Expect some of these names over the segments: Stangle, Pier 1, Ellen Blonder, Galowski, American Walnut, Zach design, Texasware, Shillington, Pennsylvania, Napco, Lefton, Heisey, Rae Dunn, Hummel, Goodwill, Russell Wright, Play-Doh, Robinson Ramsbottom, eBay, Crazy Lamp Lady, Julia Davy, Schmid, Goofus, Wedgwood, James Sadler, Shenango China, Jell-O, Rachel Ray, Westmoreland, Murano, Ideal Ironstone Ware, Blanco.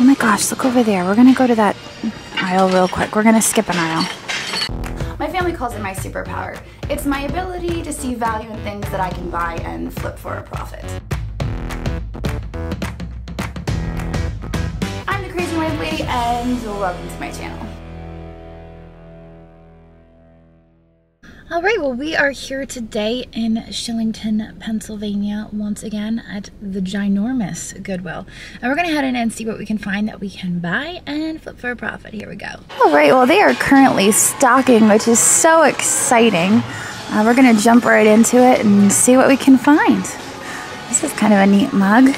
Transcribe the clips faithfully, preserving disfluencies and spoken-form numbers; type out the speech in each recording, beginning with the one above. Oh my gosh, look over there. We're gonna go to that aisle real quick. We're gonna skip an aisle. My family calls it my superpower. It's my ability to see value in things that I can buy and flip for a profit. I'm the Crazy Lamp Lady and welcome to my channel. All right, well, we are here today in Shillington, Pennsylvania, once again at the ginormous Goodwill. And we're gonna head in and see what we can find that we can buy and flip for a profit. Here we go. All right, well, they are currently stocking, which is so exciting. Uh, we're gonna jump right into it and see what we can find. This is kind of a neat mug.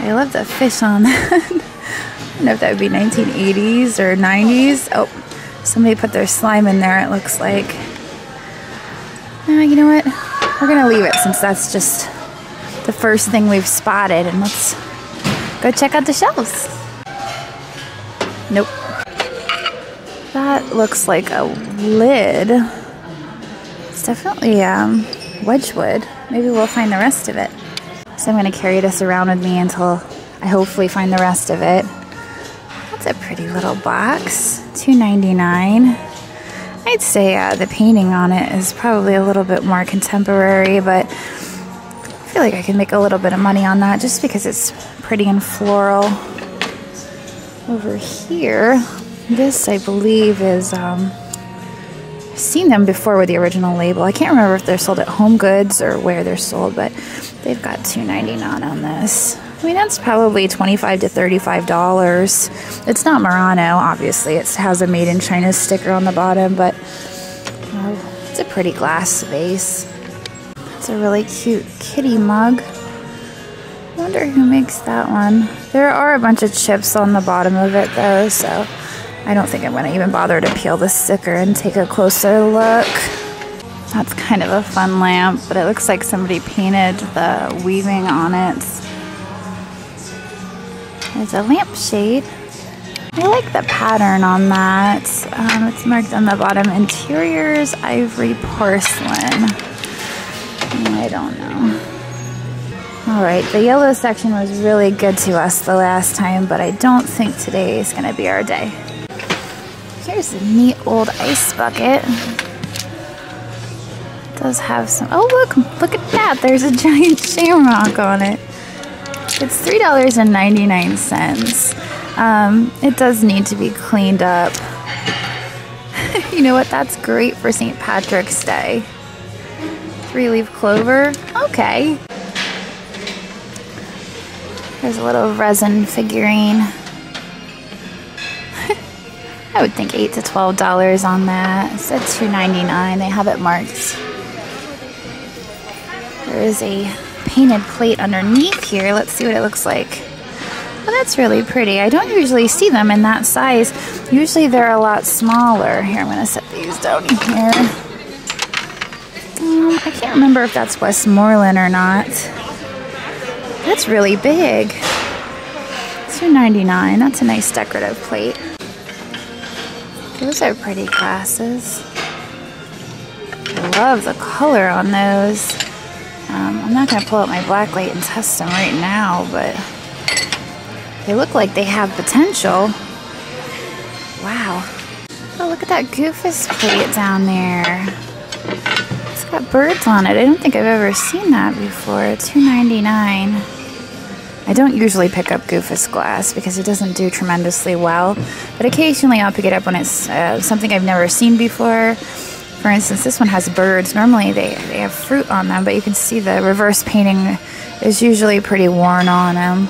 I love the fish on that. I don't know if that would be nineteen eighties or nineties. Oh. Somebody put their slime in there, it looks like. Uh, you know what? We're gonna leave it since that's just the first thing we've spotted, and let's go check out the shelves. Nope. That looks like a lid. It's definitely um, Wedgwood. Maybe we'll find the rest of it. So I'm gonna carry this around with me until I hopefully find the rest of it. That's a pretty little box, two ninety-nine. I'd say uh, the painting on it is probably a little bit more contemporary, but I feel like I can make a little bit of money on that just because it's pretty and floral. Over here, this I believe is, um, I've seen them before with the original label. I can't remember if they're sold at Home Goods or where they're sold, but they've got two ninety-nine on this. I mean, that's probably twenty-five to thirty-five dollars. It's not Murano, obviously. It has a Made in China sticker on the bottom, but oh, it's a pretty glass vase. It's a really cute kitty mug. I wonder who makes that one. There are a bunch of chips on the bottom of it, though, so I don't think I'm going to even bother to peel the sticker and take a closer look. That's kind of a fun lamp, but it looks like somebody painted the weaving on it. There's a lampshade. I like the pattern on that. Um, it's marked on the bottom, interiors, ivory porcelain. I don't know. All right, the yellow section was really good to us the last time, but I don't think today is gonna be our day. Here's a neat old ice bucket. It does have some, oh look, look at that. There's a giant shamrock on it. It's three ninety-nine. Um, it does need to be cleaned up. You know what? That's great for Saint Patrick's Day. Three-leaf clover. Okay. There's a little resin figurine. I would think eight to twelve dollars on that. It said two ninety-nine. They have it marked. There is a painted plate underneath here. Let's see what it looks like. Well, that's really pretty. I don't usually see them in that size. Usually they're a lot smaller. Here, I'm going to set these down here. Um, I can't remember if that's Westmoreland or not. That's really big. two ninety-nine. That's a nice decorative plate. Those are pretty glasses. I love the color on those. Um, I'm not going to pull out my black light and test them right now, but they look like they have potential. Wow. Oh, look at that Goofus plate down there. It's got birds on it. I don't think I've ever seen that before. two ninety-nine. I don't usually pick up Goofus glass because it doesn't do tremendously well, but occasionally I'll pick it up when it's uh, something I've never seen before. For instance, this one has birds. Normally they, they have fruit on them, but you can see the reverse painting is usually pretty worn on them.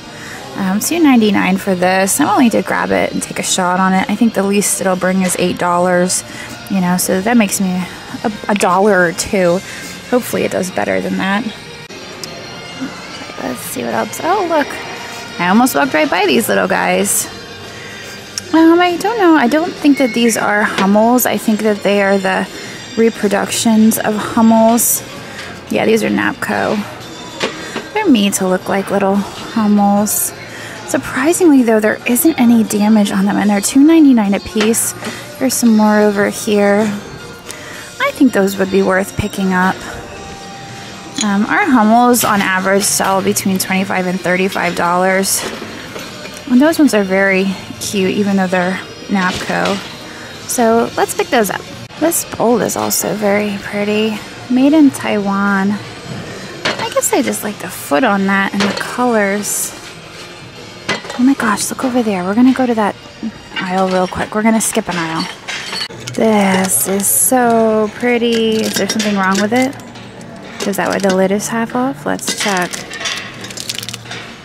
Um, two ninety-nine for this. I'm willing to grab it and take a shot on it. I think the least it'll bring is eight dollars, you know, so that makes me a, a dollar or two. Hopefully it does better than that. Let's see what else. Oh, look. I almost walked right by these little guys. Um, I don't know. I don't think that these are Hummels. I think that they are the reproductions of Hummels. Yeah, these are Napco. They're made to look like little Hummels. Surprisingly, though, there isn't any damage on them, and they're two ninety-nine a piece. There's some more over here. I think those would be worth picking up. Um, our Hummels, on average, sell between twenty-five and thirty-five dollars. Well, those ones are very cute, even though they're Napco. So let's pick those up. This bowl is also very pretty. Made in Taiwan. I guess I just like the foot on that and the colors. Oh my gosh, look over there. We're going to go to that aisle real quick. We're going to skip an aisle. This is so pretty. Is there something wrong with it? Is that why the lid is half off? Let's check.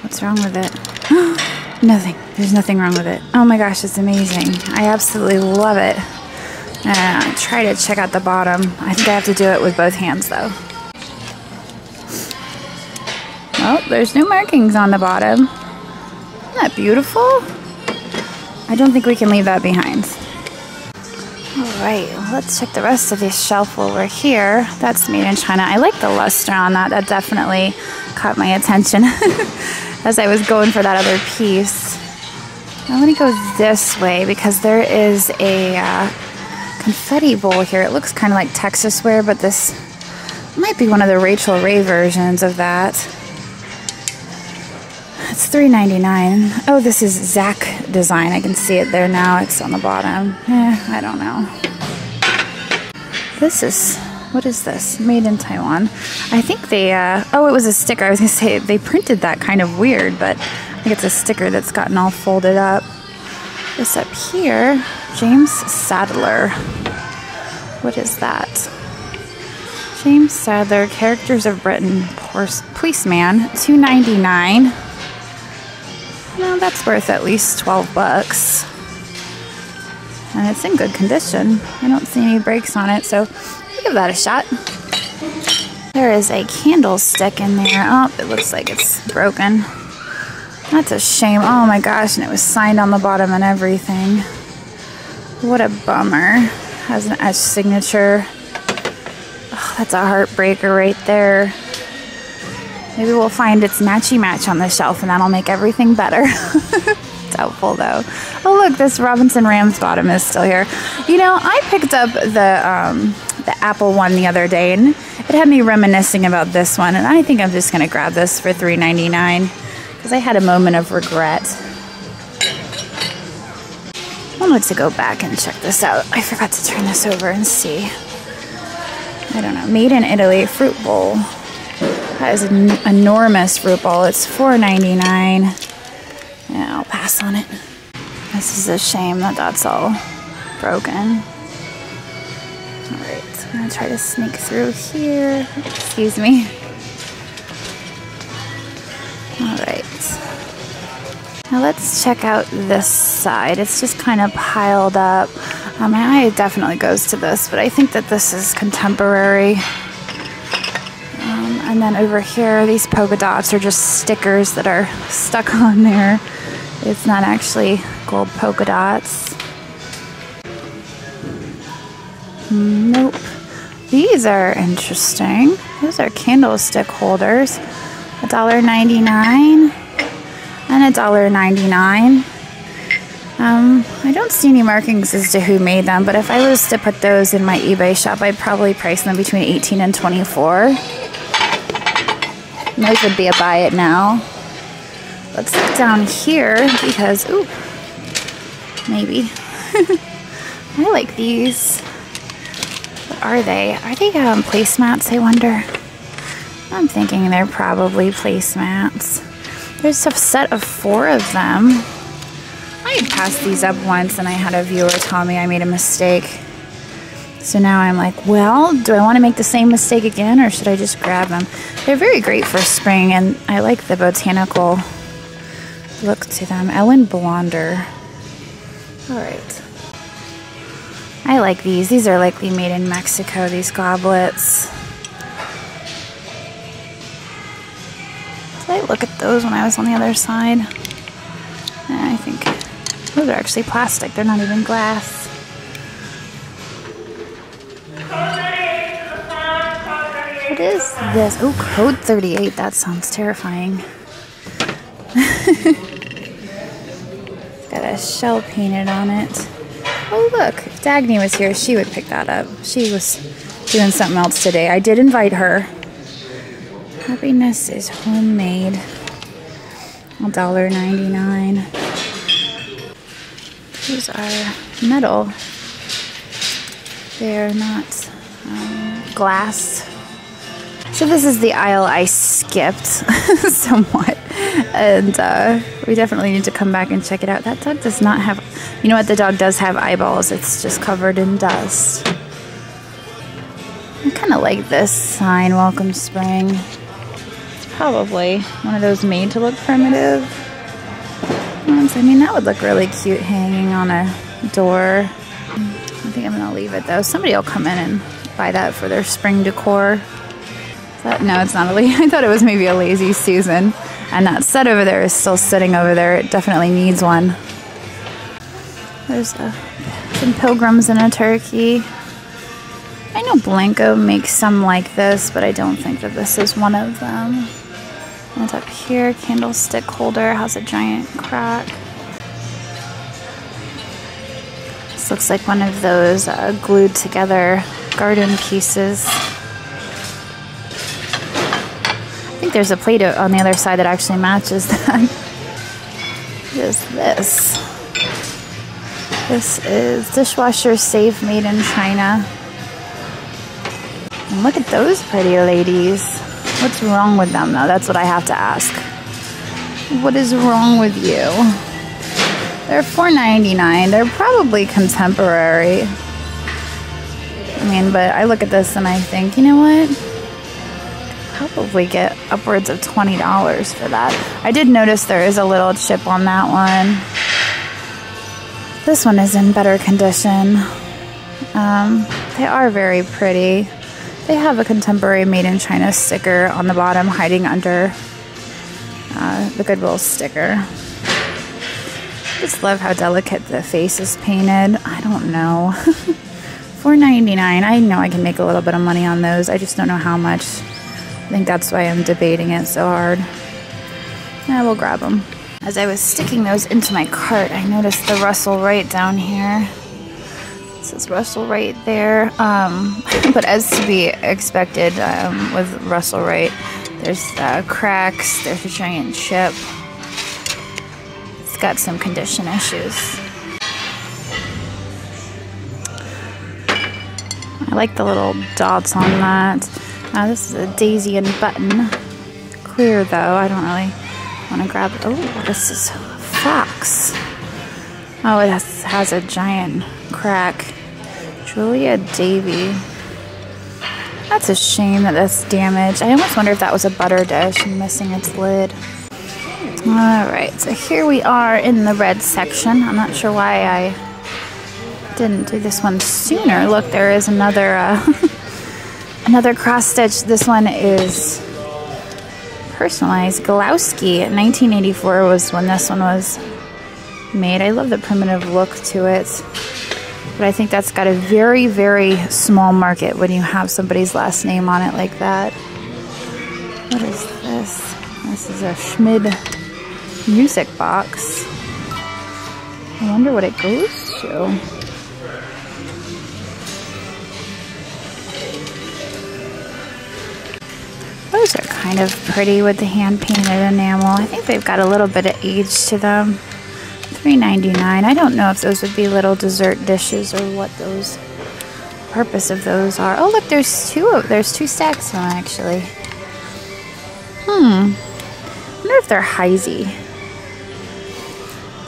What's wrong with it? Nothing. There's nothing wrong with it. Oh my gosh, it's amazing. I absolutely love it. Uh, try to check out the bottom. I think I have to do it with both hands though. Oh, there's no markings on the bottom. Isn't that beautiful? I don't think we can leave that behind. Alright, let's check the rest of this shelf while we're here. That's made in China. I like the luster on that. That definitely caught my attention. As I was going for that other piece. I'm gonna go this way because there is a uh, confetti bowl here. It looks kind of like Texasware, but this might be one of the Rachel Ray versions of that. It's three ninety-nine. Oh, this is Zach Design. I can see it there now. It's on the bottom. Eh, I don't know. This is... What is this? Made in Taiwan. I think they, uh, oh, it was a sticker. I was gonna say they printed that kind of weird, but I think it's a sticker that's gotten all folded up. This up here, James Sadler. What is that? James Sadler, Characters of Britain, Policeman, two ninety-nine. Well, that's worth at least twelve bucks. And it's in good condition. I don't see any breaks on it, so give that a shot. There is a candlestick in there. Oh, it looks like it's broken. That's a shame. Oh my gosh, and it was signed on the bottom and everything. What a bummer. Has an etched signature. Oh, that's a heartbreaker right there. Maybe we'll find its matchy match on the shelf and that'll make everything better. Doubtful though. Oh look, this Robinson Ramsbottom is still here. You know, I picked up the um, the Apple one the other day and it had me reminiscing about this one, and I think I'm just gonna grab this for three ninety-nine because I had a moment of regret. I wanted to go back and check this out. I forgot to turn this over and see. I don't know. Made in Italy fruit bowl. That is an enormous fruit bowl. It's four ninety-nine. Yeah, I'll pass on it. This is a shame that that's all broken. Alright, I'm gonna try to sneak through here. Excuse me. Alright. Now let's check out this side. It's just kind of piled up. Um, my eye definitely goes to this, but I think that this is contemporary. Um, and then over here, these polka dots are just stickers that are stuck on there. It's not actually gold polka dots. Nope. These are interesting. Those are candlestick holders. a dollar ninety-nine and a dollar ninety-nine. Um, I don't see any markings as to who made them, but if I was to put those in my eBay shop, I'd probably price them between eighteen and twenty-four. Those would be a buy it now. Let's look down here because, ooh, maybe. I like these. What are they? Are they um, placemats, I wonder? I'm thinking they're probably placemats. There's a set of four of them. I had passed these up once and I had a viewer tell me I made a mistake. So now I'm like, well, do I want to make the same mistake again or should I just grab them? They're very great for spring and I like the botanical look to them. Ellen Blonder. Alright. I like these. These are likely made in Mexico, these goblets. Did I look at those when I was on the other side? I think those are actually plastic. They're not even glass. What is this? Oh, Code thirty-eight. That sounds terrifying. Got a shell painted on it. Oh look, if Dagny was here, she would pick that up. She was doing something else today. I did invite her. Happiness is homemade. a dollar ninety-nine. These are metal. They're not um, glass. So this is the aisle I skipped somewhat, and uh, we definitely need to come back and check it out. That dog does not have, you know what, the dog does have eyeballs, it's just covered in dust. I kind of like this sign, Welcome Spring. It's probably one of those made to look primitive ones. I mean, that would look really cute hanging on a door. I think I'm gonna leave it though. Somebody will come in and buy that for their spring decor. That, no, it's not a lazy. I thought it was maybe a lazy Susan. And that set over there is still sitting over there. It definitely needs one. There's a, some pilgrims and a turkey. I know Blanco makes some like this, but I don't think that this is one of them. What's up here? Candlestick holder. How's a giant crock? This looks like one of those uh, glued together garden pieces. I think there's a Play-Doh on the other side that actually matches that. What is this? This is dishwasher safe made in China. And look at those pretty ladies. What's wrong with them though? That's what I have to ask. What is wrong with you? They're four ninety-nine. They're probably contemporary. I mean, but I look at this and I think, you know what? Probably get upwards of twenty dollars for that. I did notice there is a little chip on that one. This one is in better condition. Um, they are very pretty. They have a contemporary made in China sticker on the bottom hiding under uh, the Goodwill sticker. I just love how delicate the face is painted. I don't know. four ninety-nine. I know I can make a little bit of money on those. I just don't know how much. I think that's why I'm debating it so hard. Yeah, we'll grab them. As I was sticking those into my cart, I noticed the Russell Wright down here. This is Russell Wright there. Um, but as to be expected um, with Russell Wright, there's uh, cracks, there's a giant chip. It's got some condition issues. I like the little dots on that. Uh, this is a daisy and button. Clear though, I don't really want to grab it. Oh, this is Fox. Oh, it has, has a giant crack. Julia Davy. That's a shame that that's damaged. I almost wonder if that was a butter dish and missing its lid. Alright, so here we are in the red section. I'm not sure why I didn't do this one sooner. Look, there is another... Uh, Another cross stitch. This one is personalized. Galowski nineteen eighty-four was when this one was made. I love the primitive look to it. But I think that's got a very, very small market when you have somebody's last name on it like that. What is this? This is a Schmid music box. I wonder what it goes to. Those are kind of pretty with the hand-painted enamel. I think they've got a little bit of age to them. three ninety-nine. I don't know if those would be little dessert dishes or what those purpose of those are. Oh, look, there's two of there's two stacks of them actually. Hmm. I wonder if they're Heisey.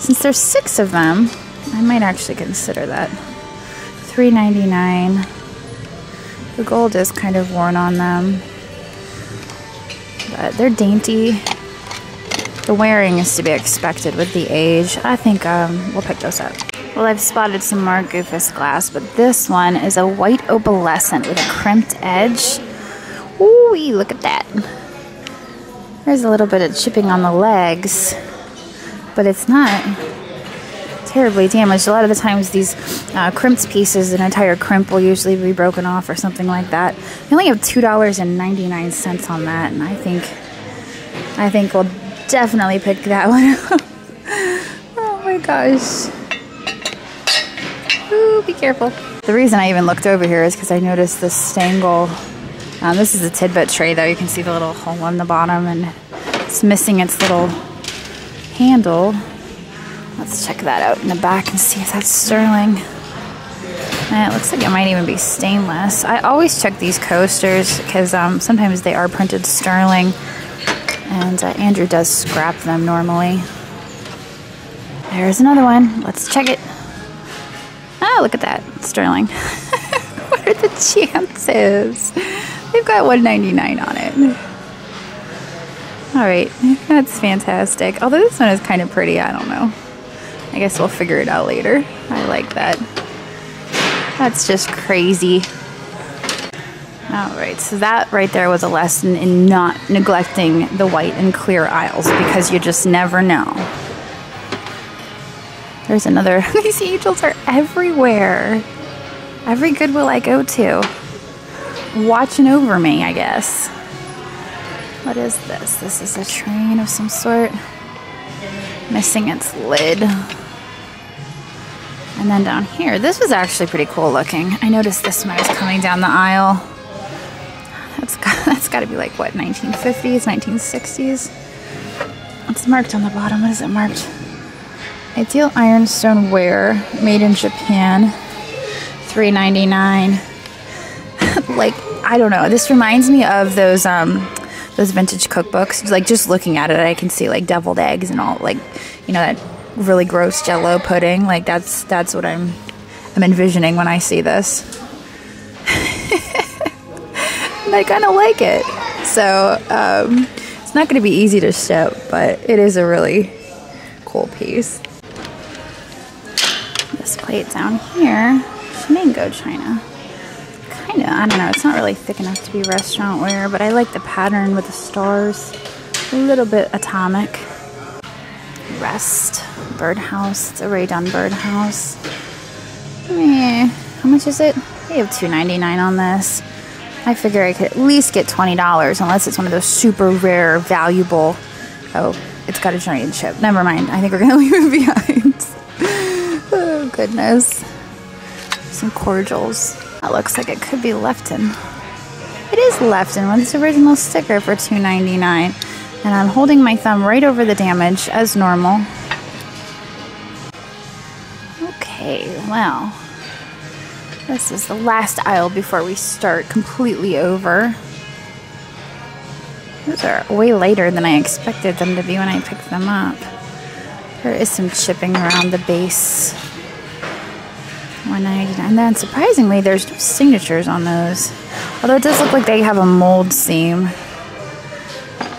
Since there's six of them, I might actually consider that. three ninety-nine. The gold is kind of worn on them. But they're dainty. The wearing is to be expected with the age. I think um, we'll pick those up. Well, I've spotted some more Goofus glass, but this one is a white opalescent with a crimped edge. Ooh, look at that. There's a little bit of chipping on the legs, but it's not terribly damaged. A lot of the times these uh, crimped pieces, an entire crimp will usually be broken off or something like that. We only have two dollars and ninety-nine cents on that, and I think I think we'll definitely pick that one up. Oh my gosh. Ooh, be careful. The reason I even looked over here is because I noticed this Stangle. Um, this is a tidbit tray though. You can see the little hole on the bottom and it's missing its little handle. Let's check that out in the back and see if that's sterling. And it looks like it might even be stainless. I always check these coasters because um, sometimes they are printed sterling. And uh, Andrew does scrap them normally. There's another one. Let's check it. Oh, look at that. It's sterling. What are the chances? They've got one ninety-nine on it. Alright, that's fantastic. Although this one is kind of pretty, I don't know. I guess we'll figure it out later. I like that. That's just crazy. Alright, so that right there was a lesson in not neglecting the white and clear aisles because you just never know. There's another. These angels are everywhere. Every Goodwill I go to. Watching over me, I guess. What is this? This is a train of some sort. Missing its lid. And then down here, this was actually pretty cool looking. I noticed this when I was coming down the aisle. That's got, that's got to be like, what, nineteen fifties, nineteen sixties? It's marked on the bottom. What is it marked? Ideal Ironstone Ware, made in Japan, three ninety-nine. Like, I don't know. This reminds me of those um, those vintage cookbooks. Like, just looking at it, I can see, like, deviled eggs and all, like, you know, that really gross Jell-O pudding. Like, that's that's what I'm, I'm envisioning when I see this. And I kind of like it. So, um, it's not going to be easy to ship, but it is a really cool piece. This plate down here, Shenango China. Kinda, I don't know, it's not really thick enough to be restaurant ware, but I like the pattern with the stars. A little bit atomic. Rest, birdhouse, it's a Rae Dunn birdhouse. Eh, how much is it? They have two ninety-nine on this. I figure I could at least get twenty dollars, unless it's one of those super rare, valuable. Oh, it's got a giant chip. Never mind, I think we're gonna leave it behind. Oh, goodness. Some cordials. That looks like it could be Lefton. It is Lefton with its original sticker for two ninety-nine. And I'm holding my thumb right over the damage as normal. Okay, well. This is the last aisle before we start completely over. Those are way later than I expected them to be when I picked them up. There is some chipping around the base. one ninety-nine. And then surprisingly, there's no signatures on those. Although it does look like they have a mold seam.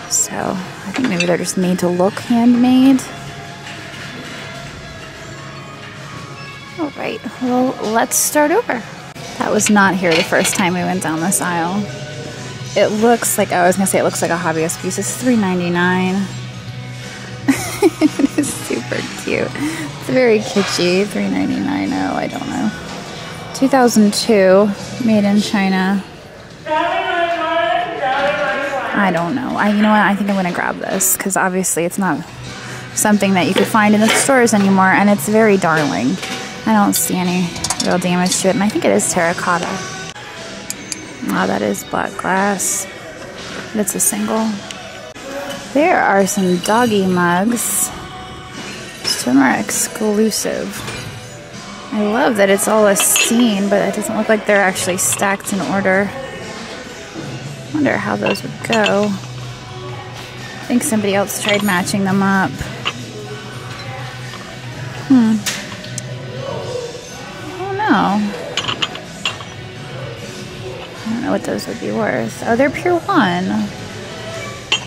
So I think maybe they're just made to look handmade. All right, well, let's start over. That was not here the first time we went down this aisle. It looks like, I was gonna say it looks like a hobbyist piece. It's three ninety-nine. It is super cute. It's very kitschy. three ninety-nine. Oh, I don't know. two thousand two, made in China. I don't know. I, you know what? I think I'm gonna grab this because obviously it's not something that you could find in the stores anymore, and it's very darling. I don't see any real damage to it, and I think it is terracotta. Wow, that is black glass. It's a single. There are some doggy mugs. Some are exclusive. I love that it's all a scene, but it doesn't look like they're actually stacked in order. I wonder how those would go. I think somebody else tried matching them up. Hmm. I don't know. I don't know what those would be worth. Oh, they're Pier one.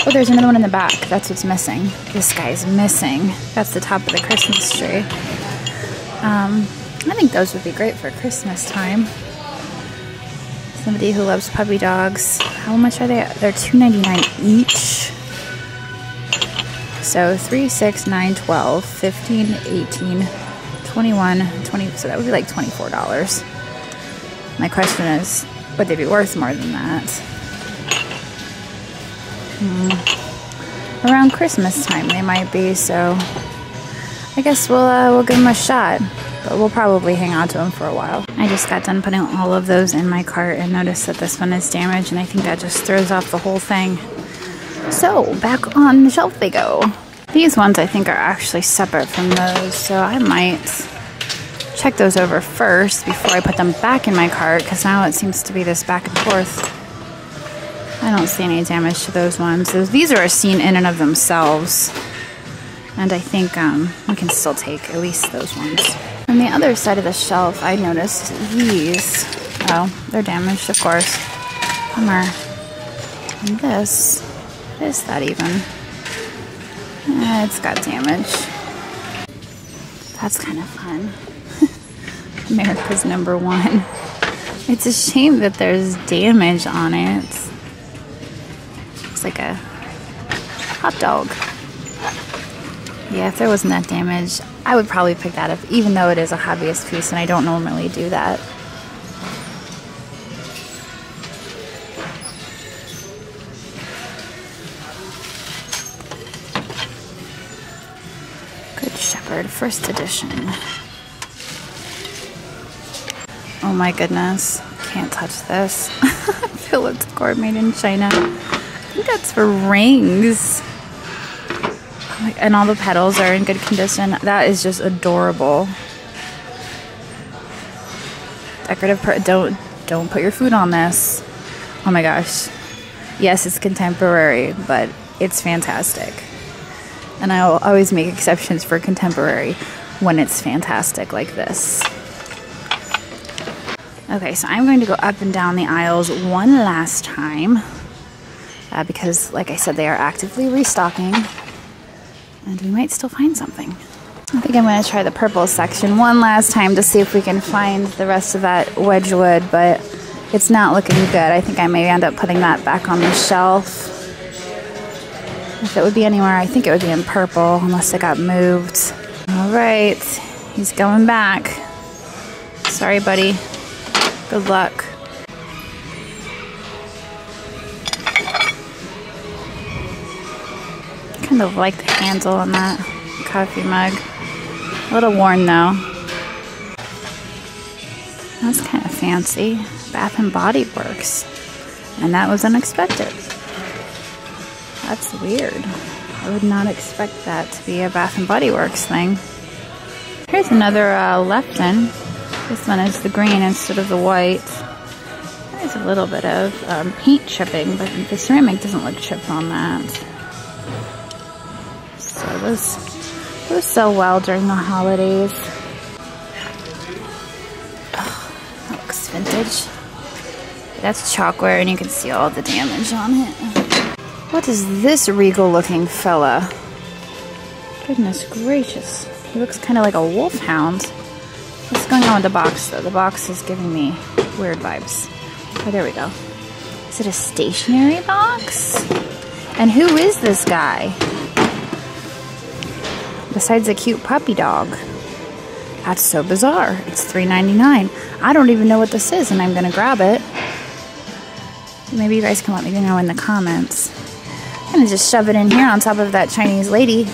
Oh, there's another one in the back. That's what's missing. This guy's missing. That's the top of the Christmas tree. Um, I think those would be great for Christmas time. Somebody who loves puppy dogs. How much are they? They're two ninety-nine each. So three, six, nine, twelve, fifteen, eighteen, twenty-one, twenty. So that would be like twenty-four dollars. My question is, would they be worth more than that? Hmm. Around Christmas time they might be, so I guess we'll uh, we'll give them a shot. But we'll probably hang on to them for a while. I just got done putting all of those in my cart and noticed that this one is damaged, and I think that just throws off the whole thing. So, back on the shelf they go. These ones I think are actually separate from those, so I might check those over first before I put them back in my cart, because now it seems to be this back and forth. I don't see any damage to those ones. Those, these are a scene in and of themselves, and I think um, we can still take at least those ones. On the other side of the shelf, I noticed these. Oh, they're damaged, of course. Hummer. And this, what is that even? Eh, it's got damage. That's kind of fun. America's number one. It's a shame that there's damage on it. It's like a hot dog. Yeah, if there wasn't that damage, I would probably pick that up, even though it is a hobbyist piece and I don't normally do that. Good Shepherd, first edition. Oh my goodness, can't touch this. Phillips cord made in China. I think that's for rings. And all the petals are in good condition. That is just adorable. Decorative per- don't, don't put your food on this. Oh my gosh. Yes, it's contemporary, but it's fantastic. And I will always make exceptions for contemporary when it's fantastic like this. Okay, so I'm going to go up and down the aisles one last time uh, because, like I said, they are actively restocking and we might still find something. I think I'm going to try the purple section one last time to see if we can find the rest of that Wedgwood, but it's not looking good. I think I may end up putting that back on the shelf. If it would be anywhere, I think it would be in purple unless it got moved. All right, he's going back. Sorry, buddy. Good luck. Kind of like the handle on that coffee mug. A little worn though. That's kind of fancy. Bath and Body Works. And that was unexpected. That's weird. I would not expect that to be a Bath and Body Works thing. Here's another uh, Lefton. This one is the green instead of the white. There's a little bit of um, paint chipping, but the ceramic doesn't look chipped on that. So those, those sell well during the holidays. Oh, that looks vintage. That's chalkware and you can see all the damage on it. What is this regal looking fella? Goodness gracious. He looks kind of like a wolfhound. What's going on with the box though? The box is giving me weird vibes. Oh, there we go. Is it a stationery box? And who is this guy? Besides a cute puppy dog. That's so bizarre. It's three ninety-nine. I don't even know what this is and I'm gonna grab it. Maybe you guys can let me know in the comments. I'm gonna just shove it in here on top of that Chinese lady.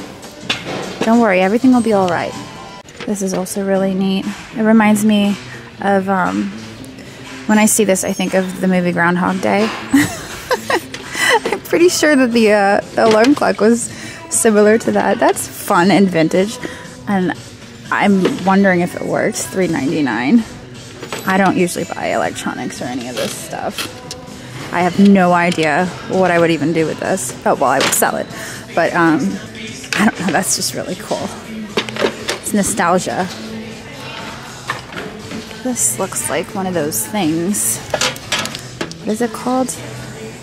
Don't worry, everything will be all right. This is also really neat. It reminds me of, um, when I see this, I think of the movie Groundhog Day. I'm pretty sure that the uh, alarm clock was similar to that. That's fun and vintage. And I'm wondering if it works. three ninety-nine. I don't usually buy electronics or any of this stuff. I have no idea what I would even do with this. Oh, well, I would sell it. But, um, I don't know. That's just really cool. It's nostalgia. This looks like one of those things. What is it called?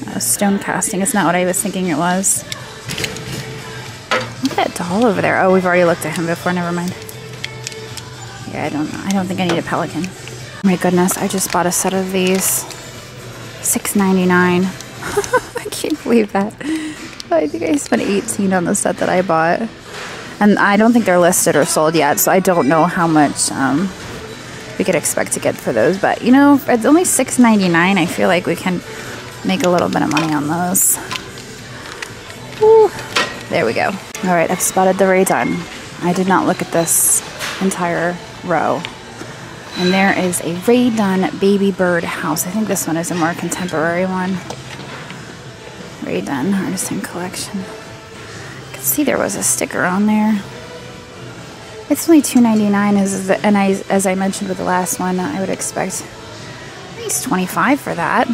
Oh, stone casting. It's not what I was thinking it was. Look at that doll over there. Oh, we've already looked at him before. Never mind. Yeah, I don't know. I don't think I need a pelican. Oh my goodness, I just bought a set of these. six ninety-nine. I can't believe that. I think I spent eighteen on the set that I bought. And I don't think they're listed or sold yet, so I don't know how much um, we could expect to get for those. But, you know, it's only six ninety-nine. I feel like we can make a little bit of money on those. Woo. There we go. All right, I've spotted the Rae Dunn. I did not look at this entire row. And there is a Rae Dunn baby bird house. I think this one is a more contemporary one. Rae Dunn Artisan Collection. see there was a sticker on there. It's only two ninety-nine, as the, and I, as I mentioned with the last one, I would expect at least twenty-five for that.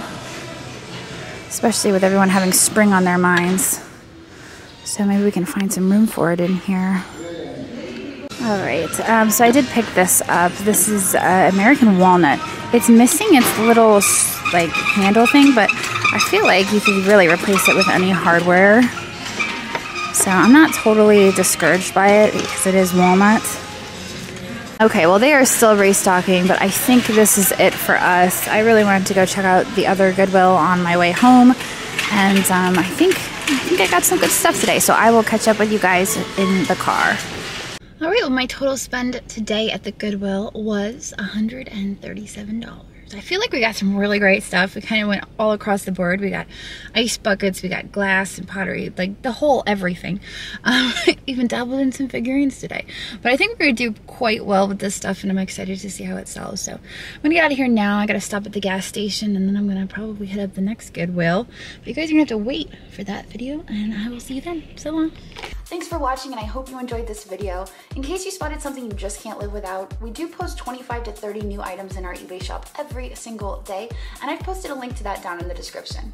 Especially with everyone having spring on their minds. So maybe we can find some room for it in here. Alright, um, so I did pick this up. This is uh, American Walnut. It's missing its little like handle thing, but I feel like you could really replace it with any hardware. So I'm not totally discouraged by it because it is walnut. Okay, well they are still restocking, but I think this is it for us. I really wanted to go check out the other Goodwill on my way home, and um, I think I think I got some good stuff today, so I will catch up with you guys in the car. All right, well my total spend today at the Goodwill was one hundred thirty-seven dollars. I feel like we got some really great stuff. We kind of went all across the board. We got ice buckets, we got glass and pottery, like the whole everything. Um, even dabbled in some figurines today. But I think we're going to do quite well with this stuff, and I'm excited to see how it sells. So I'm going to get out of here now. I got to stop at the gas station, and then I'm going to probably hit up the next Goodwill. But you guys are going to have to wait for that video, and I will see you then. So long. Thanks for watching, and I hope you enjoyed this video. In case you spotted something you just can't live without, we do post twenty-five to thirty new items in our eBay shop every single day, and I've posted a link to that down in the description.